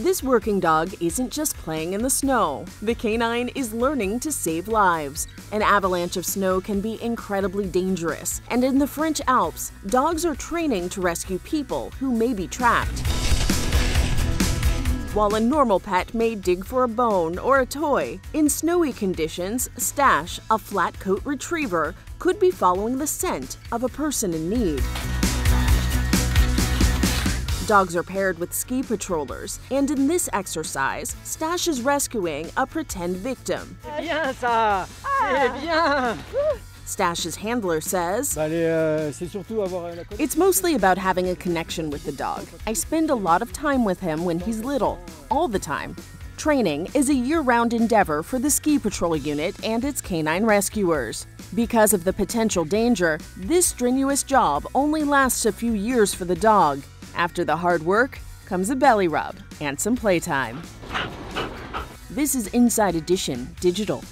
This working dog isn't just playing in the snow. The canine is learning to save lives. An avalanche of snow can be incredibly dangerous, and in the French Alps, dogs are training to rescue people who may be trapped. While a normal pet may dig for a bone or a toy, in snowy conditions, Stash, a flat-coat retriever, could be following the scent of a person in need. Dogs are paired with ski patrollers, and in this exercise, Stash is rescuing a pretend victim. C'est bien ça! C'est bien! Stash's handler says, "It's mostly about having a connection with the dog. I spend a lot of time with him when he's little, all the time." Training is a year-round endeavor for the ski patrol unit and its canine rescuers. Because of the potential danger, this strenuous job only lasts a few years for the dog. After the hard work comes a belly rub and some playtime. This is Inside Edition Digital.